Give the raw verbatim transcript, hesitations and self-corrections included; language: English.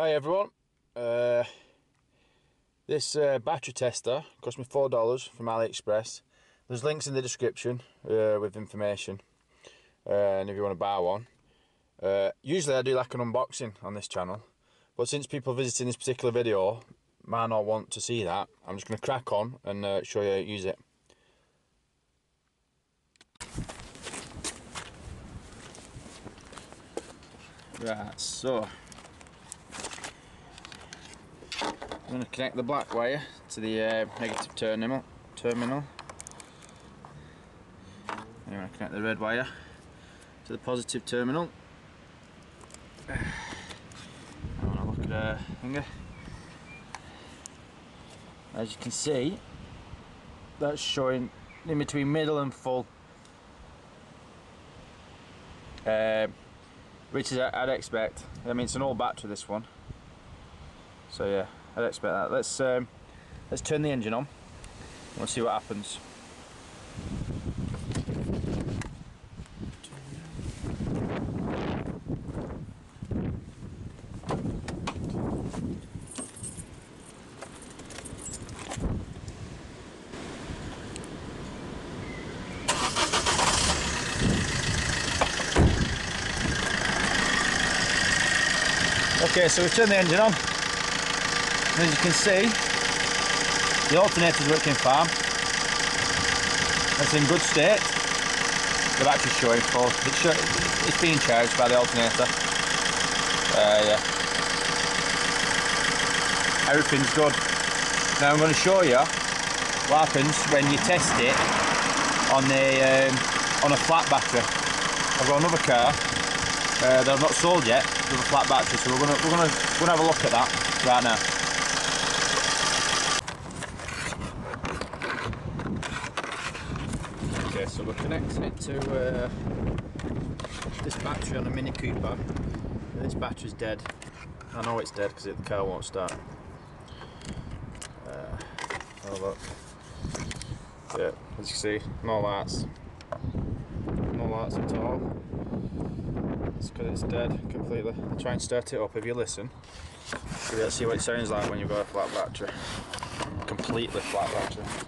Hi everyone, uh, this uh, battery tester cost me four dollars from AliExpress. There's links in the description uh, with information, uh, and if you want to buy one. Uh, usually I do like an unboxing on this channel, but since people visiting this particular video might not want to see that, I'm just going to crack on and uh, show you how to use it. Right, so I'm going to connect the black wire to the uh, negative terminal, terminal. And I'm going to connect the red wire to the positive terminal. I want to look at her finger. As you can see, that's showing in between middle and full, uh, which is I'd expect. I mean, it's an old battery, this one, so yeah, I'd expect that. Let's um, let's turn the engine on. We'll see what happens. Okay, so we've turned the engine on. And as you can see, the alternator's working fine. It's in good state. The battery's showing full. It's, it's being charged by the alternator. Uh, yeah. Everything's good. Now I'm going to show you what happens when you test it on the um, on a flat battery. I've got another car uh, that I've not sold yet with a flat battery, so we're going to we're going to we're going to have a look at that right now. So we're connecting it to uh, this battery on a Mini Cooper. This battery's dead. I know it's dead because the car won't start. Uh, oh look. Yeah, as you see, no lights. No lights at all. It's because it's dead completely. I'll try and start it up if you listen. So let's see what it sounds like when you've got a flat battery. Completely flat battery.